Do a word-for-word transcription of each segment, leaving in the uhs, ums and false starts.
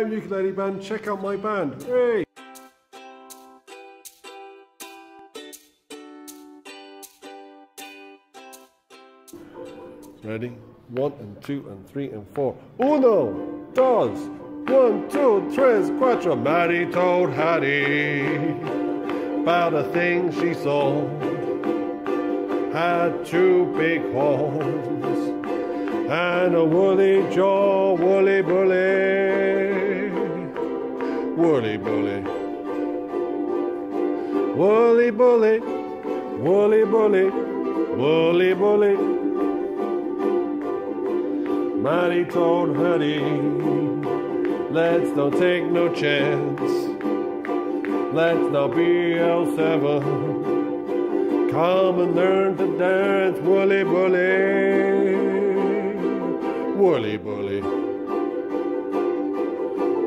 I'm Ukulele Band, check out my band. Hey! Ready? One and two and three and four. Uno, dos, one, two, tres, cuatro. Maddie told Hattie about a thing she sold. Had two big horns and a woolly jaw. Wooly Bully, Wooly Bully, Wooly Bully, Wooly Bully, Wooly Bully. Maddie told Hattie, let's not take no chance, let's not be L seven, come and learn to dance. Wooly Bully, Wooly Bully,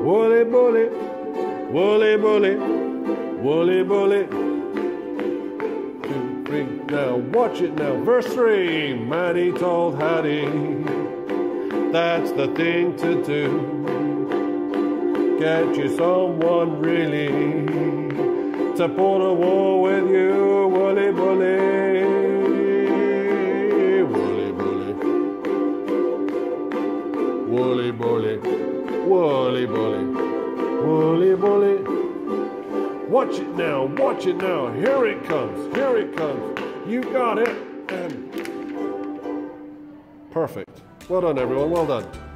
Wooly Bully, Wooly Bully, Wooly Bully. Two, three, now watch it now. Verse three. Maddie told Hattie, that's the thing to do. Get you someone really to put a war with you. Wooly Bully, Wooly Bully, Wooly Bully, Wooly Bully. Watch it now, watch it now. Here it comes, here it comes. You got it. And perfect. Well done, everyone. Well done.